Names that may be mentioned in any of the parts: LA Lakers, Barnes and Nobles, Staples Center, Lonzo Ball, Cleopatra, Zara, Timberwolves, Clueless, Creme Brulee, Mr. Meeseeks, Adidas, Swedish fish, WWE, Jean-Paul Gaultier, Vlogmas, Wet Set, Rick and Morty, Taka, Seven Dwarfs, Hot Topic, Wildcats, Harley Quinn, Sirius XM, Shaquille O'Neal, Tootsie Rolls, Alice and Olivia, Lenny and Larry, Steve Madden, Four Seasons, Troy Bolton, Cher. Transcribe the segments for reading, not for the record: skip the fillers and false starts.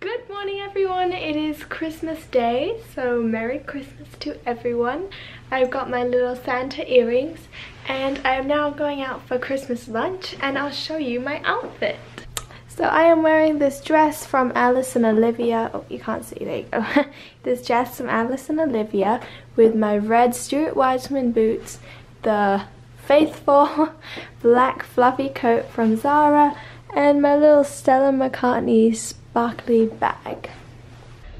Good morning everyone, it is Christmas Day, so Merry Christmas to everyone. I've got my little Santa earrings and I am now going out for Christmas lunch and I'll show you my outfit. So I am wearing this dress from Alice and Olivia. Oh, you can't see, there you go. This dress from Alice and Olivia with my red Stuart Weitzman boots, the faithful black fluffy coat from Zara, and my little Stella McCartney sparkly bag.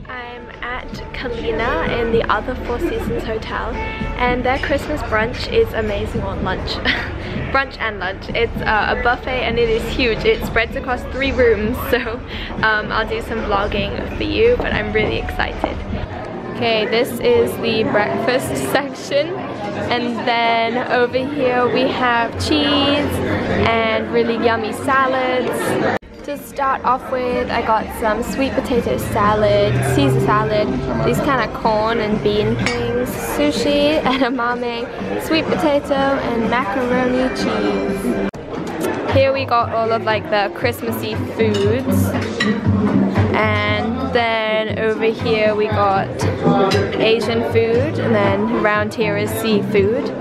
I'm at Kalina in the other Four Seasons hotel and their Christmas brunch is amazing, or lunch. Brunch and lunch. It's a buffet and it is huge. It spreads across 3 rooms, so I'll do some vlogging for you, but I'm really excited. Okay, this is the breakfast section and then over here we have cheese and really yummy salads. To start off with, I got some sweet potato salad, Caesar salad, these kind of corn and bean things, sushi, edamame, sweet potato, and macaroni cheese. Here we got all of like the Christmassy foods, and then over here we got Asian food, and then around here is seafood.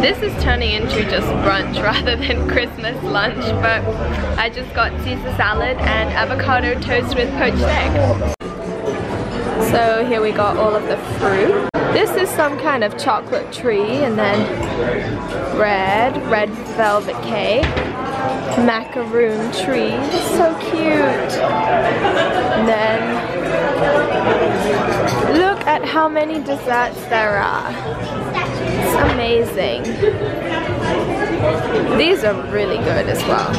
This is turning into just brunch rather than Christmas lunch, but I just got Caesar salad and avocado toast with poached egg. So here we got all of the fruit. This is some kind of chocolate tree, and then red velvet cake, macaroon tree, so cute. And then look at how many desserts there are. It's amazing. These are really good as well.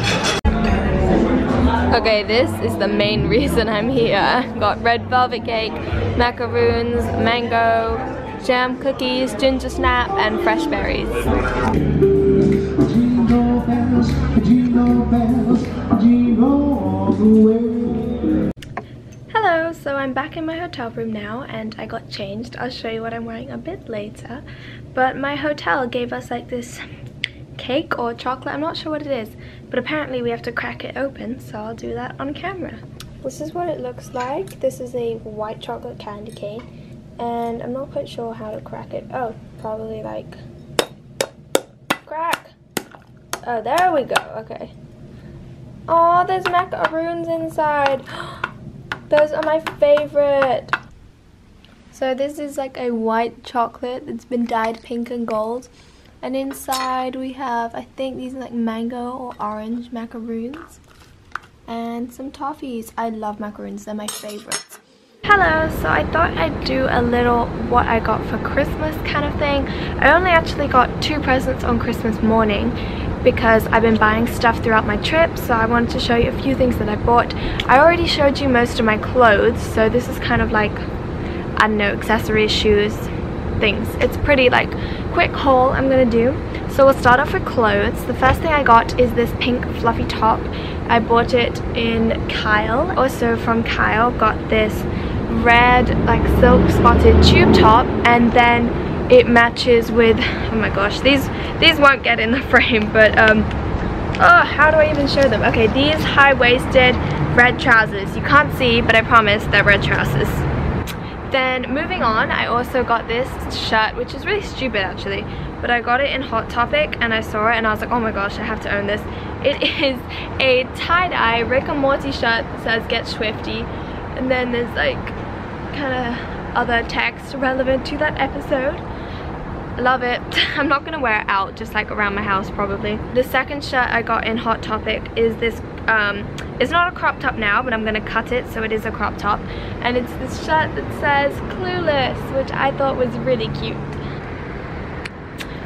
Okay, this is the main reason I'm here. Got red velvet cake, macaroons, mango, jam cookies, ginger snap, and fresh berries. Jingle bells, jingle bells, jingle all the way. Hello, so I'm back in my hotel room now and I got changed. I'll show you what I'm wearing a bit later. But my hotel gave us like this cake or chocolate, I'm not sure what it is, but apparently we have to crack it open, so I'll do that on camera. This is what it looks like. This is a white chocolate candy cane and I'm not quite sure how to crack it. Oh, probably like crack. Oh, there we go. Okay. Oh, there's macaroons inside. Those are my favorite. So this is like a white chocolate. It's been dyed pink and gold. And inside we have, I think these are like mango or orange macaroons. And some toffees. I love macaroons. They're my favorites. Hello, so I thought I'd do a little what I got for Christmas kind of thing. I only actually got 2 presents on Christmas morning, because I've been buying stuff throughout my trip, so I wanted to show you a few things that I bought. I already showed you most of my clothes, so this is kind of like, I don't know, accessories, shoes, things. It's pretty like quick haul I'm gonna do. So we'll start off with clothes. The first thing I got is this pink fluffy top. I bought it in Kyle. Also from Kyle, got this red like silk spotted tube top, and then it matches with, oh my gosh, these won't get in the frame, but oh, how do I even show them? Okay, these high-waisted red trousers. You can't see, but I promise they're red trousers. Then moving on, I also got this shirt, which is really stupid actually, but I got it in Hot Topic and I saw it and I was like, oh my gosh, I have to own this. It is a tie-dye Rick and Morty shirt that says get Schwifty, and then there's like kind of other text relevant to that episode. Love it. I'm not gonna wear it out, just like around my house probably. The second shirt I got in Hot Topic is this, it's not a crop top now, but I'm gonna cut it so it is a crop top, and it's this shirt that says Clueless, which I thought was really cute.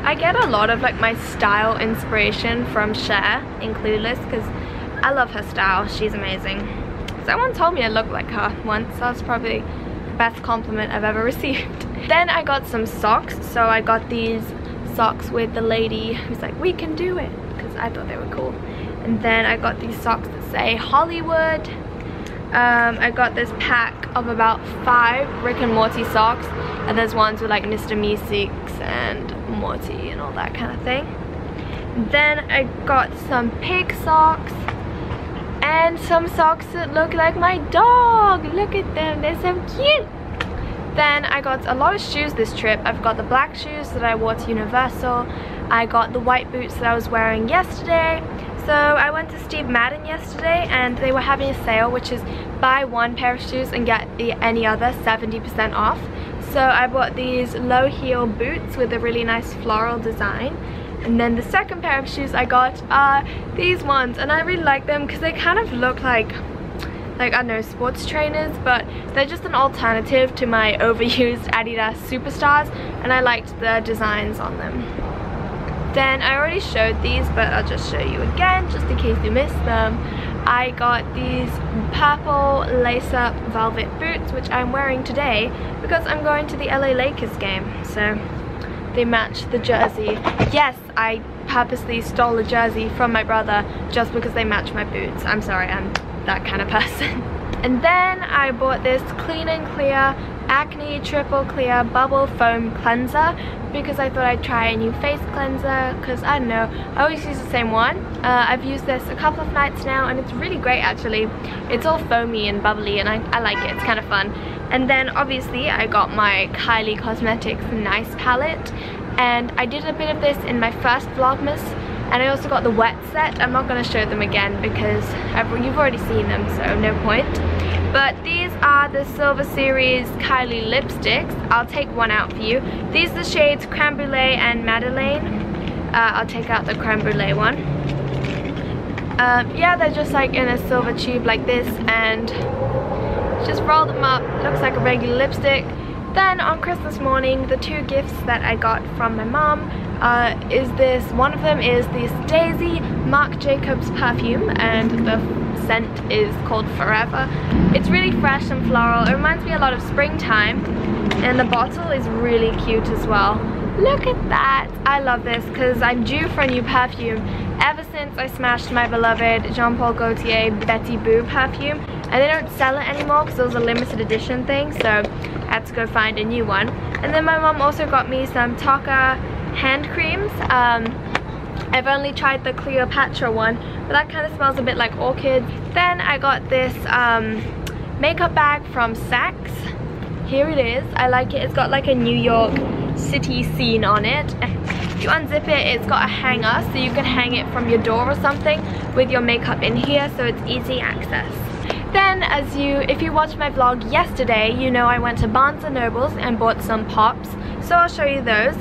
I get a lot of like my style inspiration from Cher in Clueless, because I love her style, she's amazing. Someone told me I look like her once, so I was probably best compliment I've ever received. Then I got some socks, so I got these socks with the lady who's like, we can do it, because I thought they were cool. And then I got these socks that say Hollywood. I got this pack of about 5 Rick and Morty socks, and there's ones with like Mr. Meeseeks and Morty and all that kind of thing. Then I got some pig socks and some socks that look like my dog. Look at them, they're so cute. Then I got a lot of shoes this trip. I've got the black shoes that I wore to Universal. I got the white boots that I was wearing yesterday. So I went to Steve Madden yesterday and they were having a sale, which is buy one pair of shoes and get any other 70% off. So I bought these low heel boots with a really nice floral design. And then the second pair of shoes I got are these ones, and I really like them because they kind of look like I don't know, sports trainers, but they're just an alternative to my overused Adidas Superstars, and I liked the designs on them. Then I already showed these, but I'll just show you again just in case you missed them. I got these purple lace-up velvet boots, which I'm wearing today because I'm going to the LA Lakers game, so they match the jersey. Yes, I purposely stole a jersey from my brother just because they match my boots. I'm sorry, I'm that kind of person. And then I bought this Clean and Clear Acne Triple Clear Bubble Foam Cleanser because I thought I'd try a new face cleanser because, I don't know, I always use the same one. I've used this a couple of nights now and it's really great actually. It's all foamy and bubbly and I like it, it's kind of fun. And then obviously I got my Kylie Cosmetics Nice Palette, and I did a bit of this in my first Vlogmas, and I also got the Wet Set. I'm not going to show them again because you've already seen them, so no point. But these are the Silver Series Kylie lipsticks. I'll take one out for you. These are the shades Creme Brulee and Madeleine. I'll take out the Creme Brulee one. Yeah, they're just like in a silver tube like this, and just roll them up, looks like a regular lipstick. Then on Christmas morning, the two gifts that I got from my mom is this, one of them is this Daisy Marc Jacobs perfume, and the scent is called Forever. It's really fresh and floral, it reminds me a lot of springtime, and the bottle is really cute as well. Look at that! I love this because I'm due for a new perfume ever since I smashed my beloved Jean-Paul Gaultier Betty Boo perfume, and they don't sell it anymore because it was a limited edition thing, so I had to go find a new one. And then my mom also got me some Taka hand creams. I've only tried the Cleopatra one, but that kind of smells a bit like orchids. Then I got this makeup bag from Saks. Here it is. I like it. It's got like a New York City scene on it. You unzip it, it's got a hanger, so you can hang it from your door or something with your makeup in here, so it's easy access. Then, if you watched my vlog yesterday, you know I went to Barnes and Nobles and bought some pops, so I'll show you those.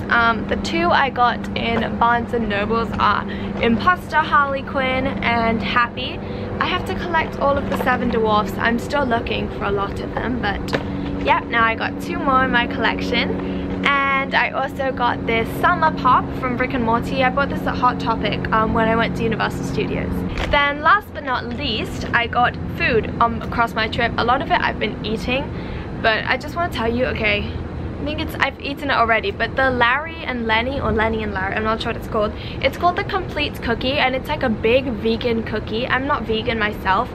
The two I got in Barnes and Nobles are Impostor, Harley Quinn, and Happy. I have to collect all of the Seven Dwarfs. I'm still looking for a lot of them, but yep, now I got two more in my collection. And I also got this summer pop from Rick and Morty. I bought this at Hot Topic when I went to Universal Studios. Then last but not least, I got food across my trip. A lot of it I've been eating, but I just want to tell you, okay, I've eaten it already, but the Lenny and Larry, I'm not sure what it's called. It's called the Complete Cookie, and it's like a big vegan cookie. I'm not vegan myself,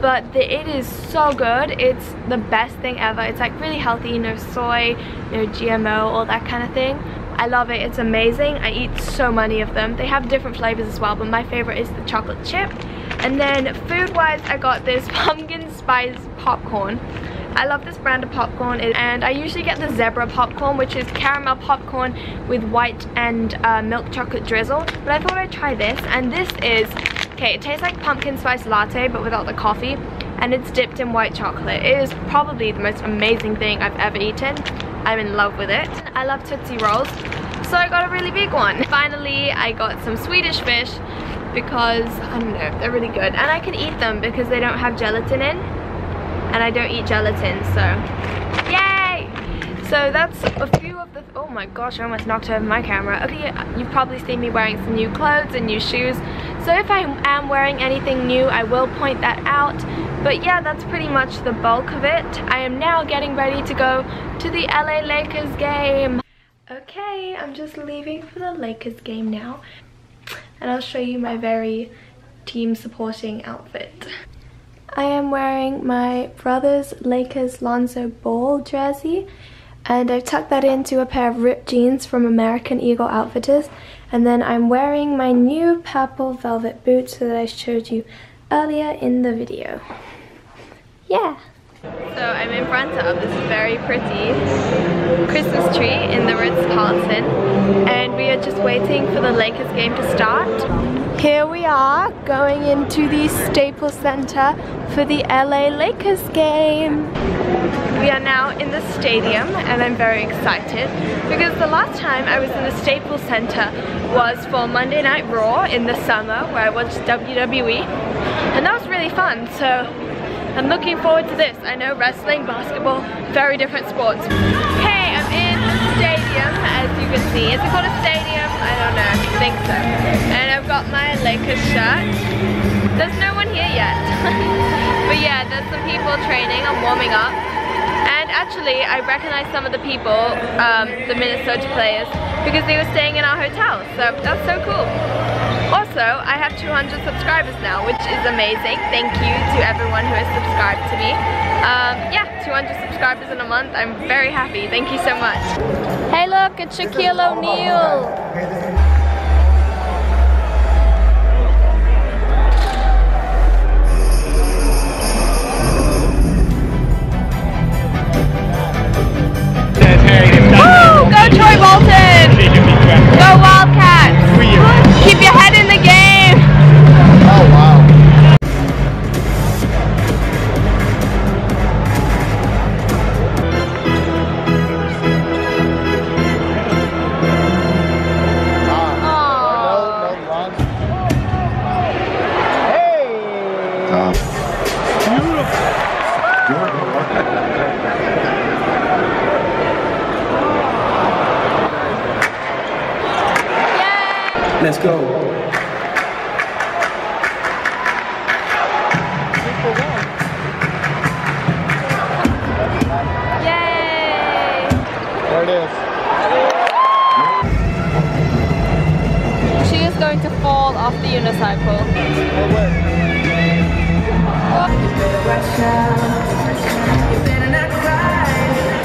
but it is so good. It's the best thing ever. It's like really healthy, no soy, no GMO, all that kind of thing. I love it, it's amazing. I eat so many of them. They have different flavors as well, but my favorite is the chocolate chip. And then food-wise, I got this pumpkin spice popcorn. I love this brand of popcorn, and I usually get the zebra popcorn, which is caramel popcorn with white and milk chocolate drizzle, but I thought I'd try this. And this is, okay, it tastes like pumpkin spice latte but without the coffee, and it's dipped in white chocolate. It is probably the most amazing thing I've ever eaten. I'm in love with it. I love Tootsie Rolls, so I got a really big one. Finally, I got some Swedish fish because, I don't know, they're really good, and I can eat them because they don't have gelatin in. And I don't eat gelatin, so yay! So that's a few of the, oh my gosh, I almost knocked over my camera. Okay, you've probably seen me wearing some new clothes and new shoes, so if I am wearing anything new, I will point that out. But yeah, that's pretty much the bulk of it. I am now getting ready to go to the LA Lakers game. Okay, I'm just leaving for the Lakers game now, and I'll show you my very team supporting outfit. I am wearing my brother's Lakers Lonzo Ball jersey, and I've tucked that into a pair of ripped jeans from American Eagle Outfitters, And then I'm wearing my new purple velvet boots that I showed you earlier in the video. Yeah. So I'm in front of this very pretty Christmas tree in the Ritz-Carlton, and we are just waiting for the Lakers game to start. Here we are going into the Staples Center for the LA Lakers game. We are now in the stadium and I'm very excited because the last time I was in the Staples Center was for Monday Night Raw in the summer, where I watched WWE, and that was really fun. So I'm looking forward to this. I know wrestling, basketball, very different sports. Hey, I'm in the stadium, as you can see. Is it called a stadium? I don't know, I think so. And I've got my Lakers shirt. There's no one here yet. But yeah, there's some people training and warming up. And actually, I recognize some of the people, the Minnesota players, because they were staying in our hotel, so that's so cool. Also, I have 200 subscribers now, which is amazing. Thank you to everyone who has subscribed to me. Yeah, 200 subscribers in a month. I'm very happy. Thank you so much. Hey, look, it's Shaquille O'Neal. Woo! Go Troy Bolton! Go Wildcats! Keep your head in the game! Oh wow. Let's go. Yay! There it is. She is going to fall off the unicycle. You better not cry.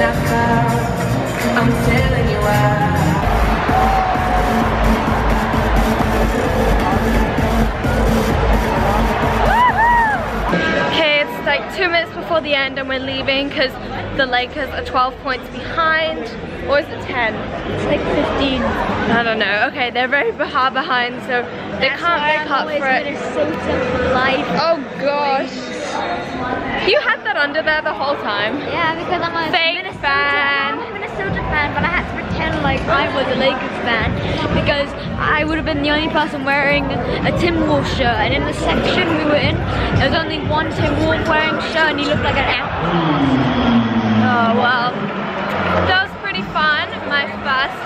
Not cry. I'm telling you why. Okay, it's like 2 minutes before the end and we're leaving because the Lakers are 12 points behind. Or is it 10? It's like 15. I don't know. Okay, they're very far behind, so they can't make up for it. Minnesota life. Oh gosh. You had that under there the whole time. Yeah, because I'm a Minnesota fan. I'm a Minnesota fan, but I had to pretend like I was a Lakers fan because I would have been the only person wearing a Timberwolves shirt, and in the section we were in, there was only one Timberwolves wearing a shirt and he looked like an outlaw. Oh well, that was pretty fun, my first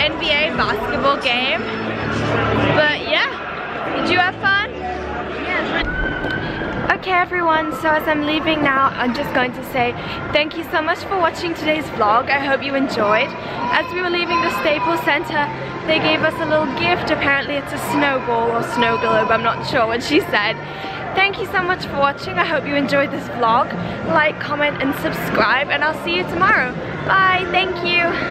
NBA basketball game, but yeah, did you have fun? Okay everyone, so as I'm leaving now, I'm just going to say thank you so much for watching today's vlog. I hope you enjoyed. As we were leaving the Staples Center, they gave us a little gift. Apparently it's a snowball or snow globe, I'm not sure what she said. Thank you so much for watching. I hope you enjoyed this vlog. Like, comment and subscribe, and I'll see you tomorrow. Bye, thank you.